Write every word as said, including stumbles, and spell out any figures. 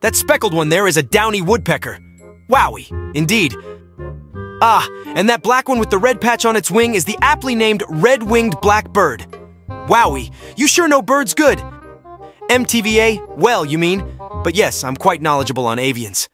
That speckled one there is a downy woodpecker. Wowie, indeed. Ah, and that black one with the red patch on its wing is the aptly named red-winged blackbird. Wowie, you sure know birds good. M T V A, well, you mean? But yes, I'm quite knowledgeable on avians.